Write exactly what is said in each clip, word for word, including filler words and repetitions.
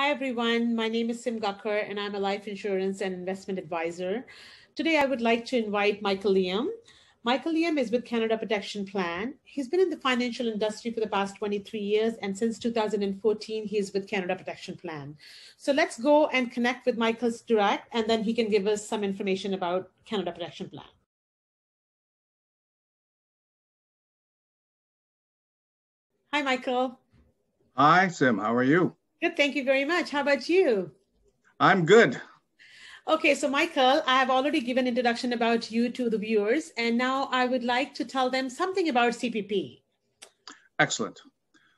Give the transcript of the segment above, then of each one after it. Hi, everyone. My name is Sim Gakhar, and I'm a life insurance and investment advisor. Today, I would like to invite Michael Liem. Michael Liem is with Canada Protection Plan. He's been in the financial industry for the past twenty-three years, and since two thousand fourteen, he's with Canada Protection Plan. So let's go and connect with Michael direct, and then he can give us some information about Canada Protection Plan. Hi, Michael. Hi, Sim. How are you? Good. Thank you very much. How about you? I'm good. Okay, so Michael, I have already given an introduction about you to the viewers, and now I would like to tell them something about C P P. Excellent.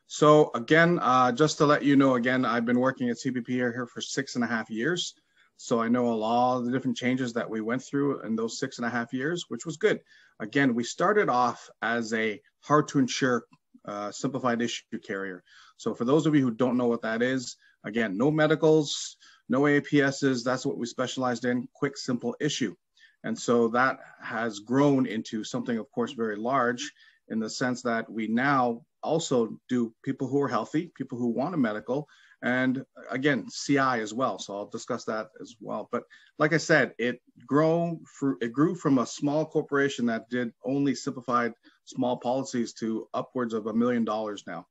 So again, uh, just to let you know, again, I've been working at C P P here, here for six and a half years. So I know a lot of the different changes that we went through in those six and a half years, which was good. Again, we started off as a hard to insure uh, simplified issue carrier. So for those of you who don't know what that is, again, no medicals, no A P Ss, that's what we specialized in, quick, simple issue. And so that has grown into something, of course, very large in the sense that we now also do people who are healthy, people who want a medical, and again, C I as well. So I'll discuss that as well. But like I said, it, grown for, it grew from a small corporation that did only simplified small policies to upwards of a million dollars now.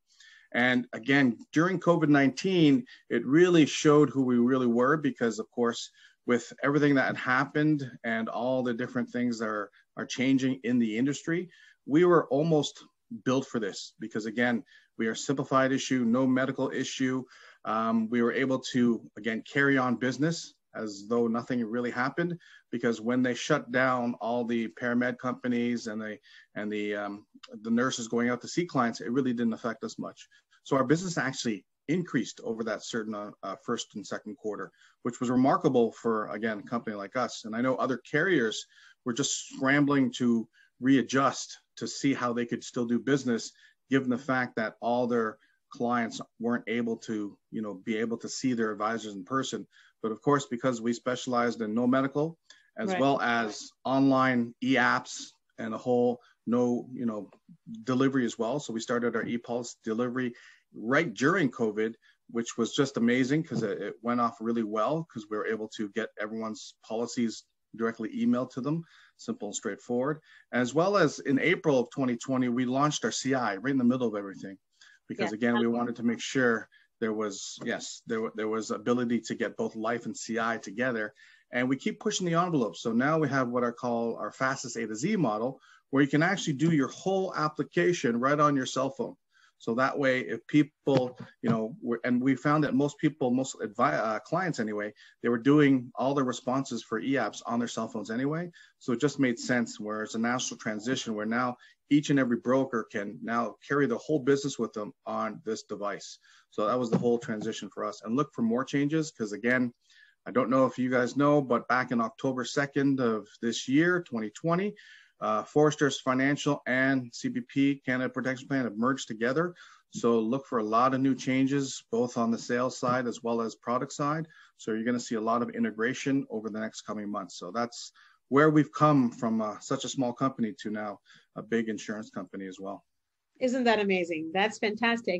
And again, during COVID nineteen, it really showed who we really were because, of course, with everything that had happened and all the different things that are, are changing in the industry, we were almost built for this because, again, we are simplified issue, no medical issue. Um, we were able to, again, carry on business as though nothing really happened because when they shut down all the paramed companies and the, and the, um, the nurses going out to see clients, it really didn't affect us much. So our business actually increased over that certain uh, first and second quarter, which was remarkable for, again, a company like us. And I know other carriers were just scrambling to readjust to see how they could still do business, given the fact that all their clients weren't able to, you know, be able to see their advisors in person. But of course, because we specialized in no medical, as right. well as right. online e-apps and the whole no, you know, delivery as well. So we started our e-pulse delivery right during COVID, which was just amazing because it, it went off really well because we were able to get everyone's policies directly emailed to them, simple and straightforward. As well as in April of twenty twenty, we launched our C I right in the middle of everything because yeah. again, we wanted to make sure there was, yes, there, there was ability to get both life and C I together. And we keep pushing the envelope. So now we have what I call our fastest A to Z model, where you can actually do your whole application right on your cell phone. So that way, if people, you know, were, and we found that most people, most advi uh, clients anyway, they were doing all their responses for e-apps on their cell phones anyway. So it just made sense where it's a national transition where now each and every broker can now carry the whole business with them on this device. So that was the whole transition for us. And look for more changes because, again, I don't know if you guys know, but back in October second of this year, twenty twenty, Uh, Foresters Financial and C P P, Canada Protection Plan, have merged together. So look for a lot of new changes, both on the sales side as well as product side. So you're going to see a lot of integration over the next coming months. So that's where we've come from uh, such a small company to now a big insurance company as well. Isn't that amazing? That's fantastic.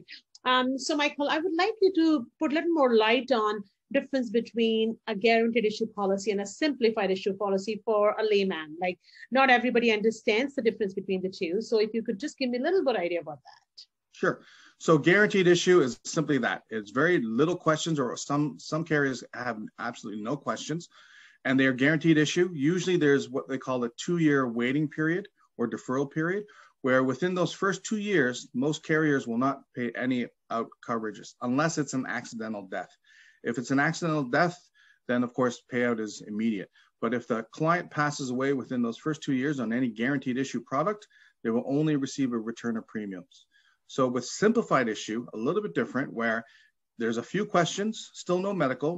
Um, so Michael, I would like you to put a little more light on difference between a guaranteed issue policy and a simplified issue policy for a layman. Like, not everybody understands the difference between the two. So if you could just give me a little bit of idea about that. Sure. So guaranteed issue is simply that. It's very little questions, or some, some carriers have absolutely no questions, and they are guaranteed issue. Usually there's what they call a two-year waiting period or deferral period, where within those first two years, most carriers will not pay any out coverages unless it's an accidental death. If it's an accidental death, then of course payout is immediate. But if the client passes away within those first two years on any guaranteed issue product, they will only receive a return of premiums. So with simplified issue, a little bit different, where there's a few questions, still no medical,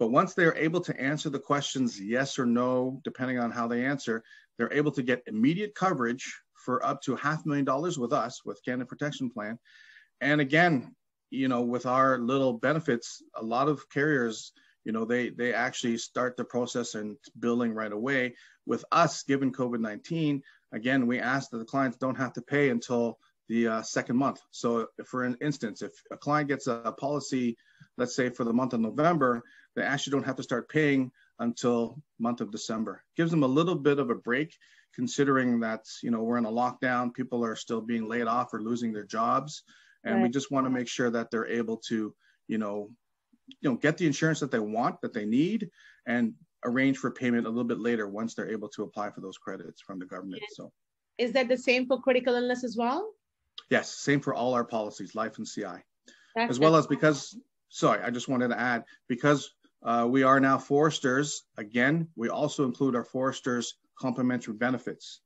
but once they are able to answer the questions yes or no, depending on how they answer, they're able to get immediate coverage for up to half a million dollars with us, with Canada Protection Plan. And again, you know, with our little benefits, a lot of carriers, you know, they they actually start the process and billing right away. With us, given COVID nineteen, again, we ask that the clients don't have to pay until the uh, second month. So for an instance, if a client gets a policy let's say for the month of November, they actually don't have to start paying until month of December. Gives them a little bit of a break, considering that, you know, we're in a lockdown, people are still being laid off or losing their jobs. And right. we just want to make sure that they're able to, you know, you know, get the insurance that they want, that they need, and arrange for payment a little bit later once they're able to apply for those credits from the government. And so is that the same for critical illness as well? Yes, same for all our policies, life and C I. That's as well as because, sorry, I just wanted to add, because uh, we are now foresters, again, we also include our foresters complementary benefits,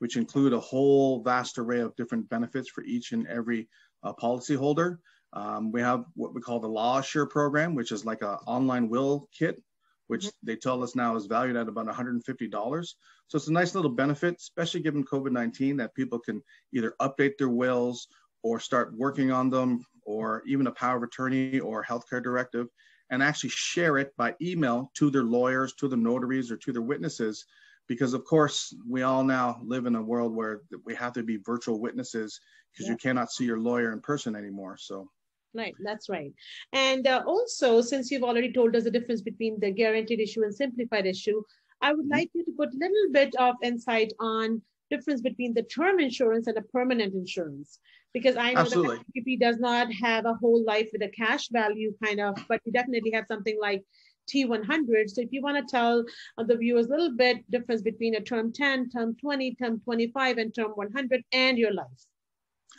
which include a whole vast array of different benefits for each and every uh, policyholder. Um, we have what we call the Law Share Program, which is like an online will kit, which they tell us now is valued at about one hundred fifty dollars. So it's a nice little benefit, especially given COVID nineteen, that people can either update their wills or start working on them, or even a power of attorney or healthcare directive, and actually share it by email to their lawyers, to the notaries, or to their witnesses. Because of course, we all now live in a world where we have to be virtual witnesses, because yeah. you cannot see your lawyer in person anymore, so. Right, that's right. And uh, also, since you've already told us the difference between the guaranteed issue and simplified issue, I would like you to put a little bit of insight on difference between the term insurance and a permanent insurance, because I know Absolutely. that P P does not have a whole life with a cash value kind of, but we definitely have something like T one hundred. So if you want to tell the viewers a little bit difference between a term ten, term twenty, term twenty-five, and term one hundred and your life.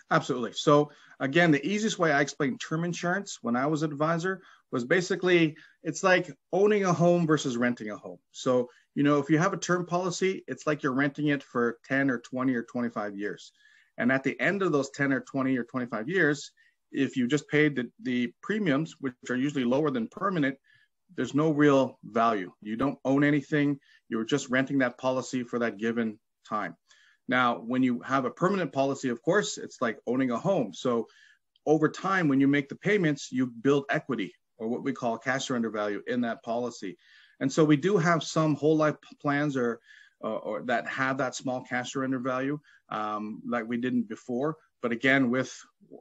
Absolutely. So again, the easiest way I explained term insurance when I was an advisor was basically, it's like owning a home versus renting a home. So, you know, if you have a term policy, it's like you're renting it for ten or twenty or twenty-five years. And at the end of those ten or twenty or twenty-five years, if you just paid the, the premiums, which are usually lower than permanent, there's no real value. You don't own anything. You're just renting that policy for that given time. Now, when you have a permanent policy, of course, it's like owning a home. So over time, when you make the payments, you build equity, or what we call cash surrender value, in that policy. And so we do have some whole life plans or, or, or that have that small cash surrender value um, like we didn't before. But again, with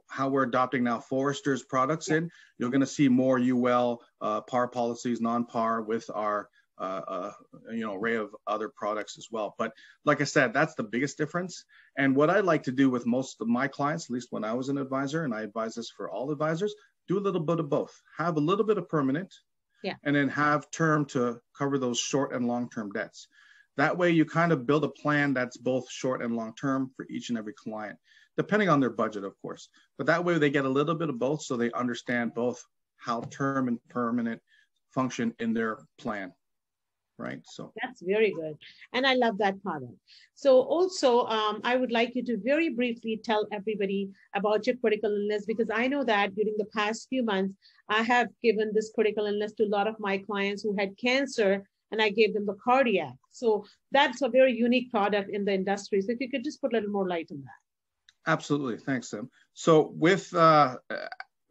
how we're adopting now Foresters products in, you're going to see more U L, uh, par policies, non-par with our Uh, uh, you know, array of other products as well. But like I said, that's the biggest difference. And what I like to do with most of my clients, at least when I was an advisor, and I advise this for all advisors, do a little bit of both. Have a little bit of permanent, yeah, and then have term to cover those short and long-term debts. That way you kind of build a plan that's both short and long-term for each and every client, depending on their budget, of course. But that way they get a little bit of both, so they understand both how term and permanent function in their plan. Right. So that's very good. And I love that part. So also, um, I would like you to very briefly tell everybody about your critical illness, because I know that during the past few months, I have given this critical illness to a lot of my clients who had cancer, and I gave them the cardiac. So that's a very unique product in the industry. So if you could just put a little more light on that. Absolutely. Thanks, Sim. So with, uh,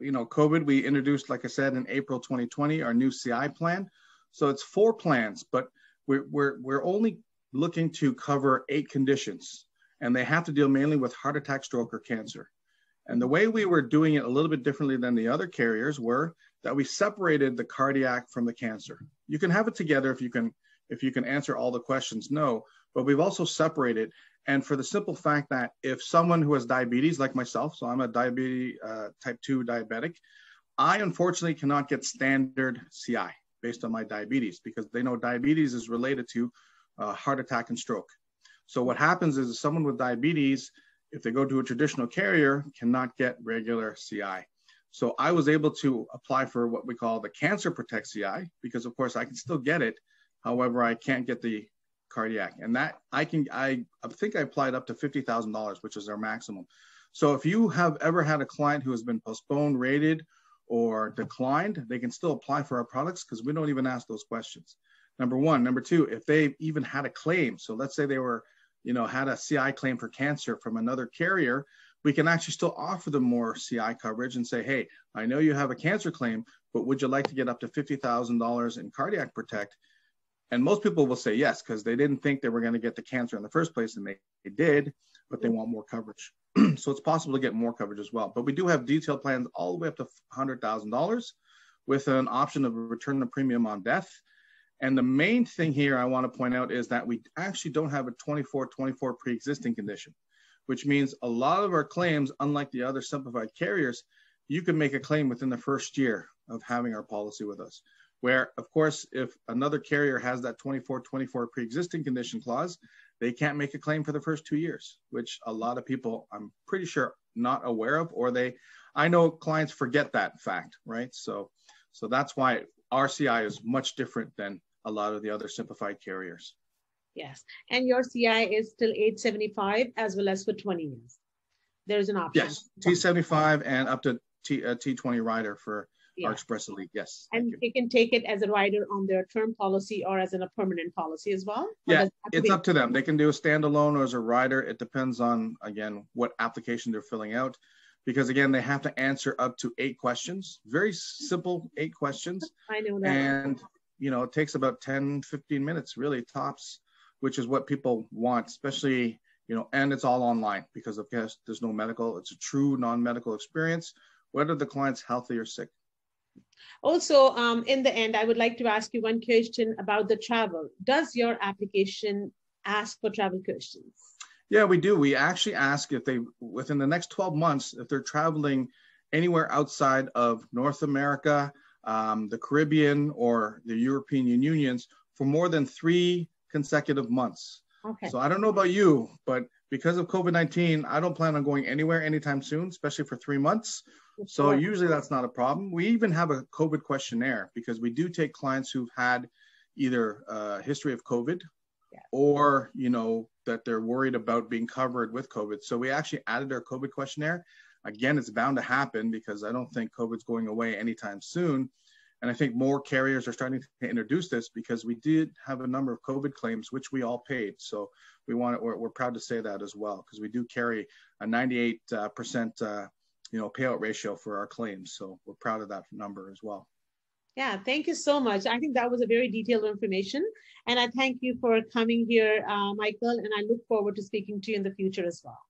you know, COVID, we introduced, like I said, in April twenty twenty, our new C I plan. So it's four plans, but we're, we're, we're only looking to cover eight conditions, and they have to deal mainly with heart attack, stroke, or cancer. And the way we were doing it a little bit differently than the other carriers were that we separated the cardiac from the cancer. You can have it together if you can, if you can answer all the questions, no, but we've also separated. And for the simple fact that if someone who has diabetes like myself, so I'm a diabetes, uh, type two diabetic, I unfortunately cannot get standard C I. Based on my diabetes, because they know diabetes is related to uh, heart attack and stroke. So what happens is someone with diabetes, if they go to a traditional carrier, cannot get regular C I. So I was able to apply for what we call the Cancer Protect C I, because of course I can still get it. However, I can't get the cardiac, and that I can, I, I think I applied up to fifty thousand dollars, which is our maximum. So if you have ever had a client who has been postponed, rated, or declined, they can still apply for our products, because we don't even ask those questions. Number one. Number two, if they even had a claim. So let's say they were, you know, had a C I claim for cancer from another carrier, we can actually still offer them more C I coverage and say, hey, I know you have a cancer claim, but would you like to get up to fifty thousand dollars in Cardiac Protect? And most people will say yes, because they didn't think they were going to get the cancer in the first place, and they, they did, but they want more coverage. So it's possible to get more coverage as well. But we do have detailed plans all the way up to one hundred thousand dollars, with an option of return of premium on death. And the main thing here I want to point out is that we actually don't have a twenty-four twenty-four pre-existing condition, which means a lot of our claims, unlike the other simplified carriers, you can make a claim within the first year of having our policy with us. Where, of course, if another carrier has that twenty-four twenty-four pre-existing condition clause, they can't make a claim for the first two years, which a lot of people, I'm pretty sure, not aware of, or they, I know clients forget that fact, right? So, so that's why R C I is much different than a lot of the other simplified carriers. Yes, and your C I is still eight seventy-five as well as for twenty years. There's an option. Yes, T seventy-five and up to T, uh, T twenty rider for yeah. our Express Elite, yes. And you. they can take it as a rider on their term policy or as in a permanent policy as well? Yeah, it's up to them. They can do a standalone or as a rider. It depends on, again, what application they're filling out. Because again, they have to answer up to eight questions. Very simple, eight questions. I know that. And you know, it takes about ten, fifteen minutes really tops, which is what people want, especially, you know, and it's all online because of course there's no medical, it's a true non-medical experience, whether the client's healthy or sick. Also, um, in the end, I would like to ask you one question about the travel. Does your application ask for travel questions? Yeah, we do. We actually ask if they, within the next twelve months, if they're traveling anywhere outside of North America, um, the Caribbean, or the European Unions for more than three consecutive months. Okay. So I don't know about you, but because of COVID nineteen, I don't plan on going anywhere anytime soon, especially for three months. That's so right. Usually that's not a problem. We even have a COVID questionnaire because we do take clients who've had either a history of COVID yeah. or, you know, that they're worried about being covered with COVID. So we actually added our COVID questionnaire. Again, it's bound to happen because I don't think COVID's going away anytime soon. And I think more carriers are starting to introduce this because we did have a number of COVID claims, which we all paid. So we want to, we're, we're proud to say that as well, because we do carry a ninety-eight percent uh, uh, you know, payout ratio for our claims. So we're proud of that number as well. Yeah, thank you so much. I think that was a very detailed information. And I thank you for coming here, uh, Michael, and I look forward to speaking to you in the future as well.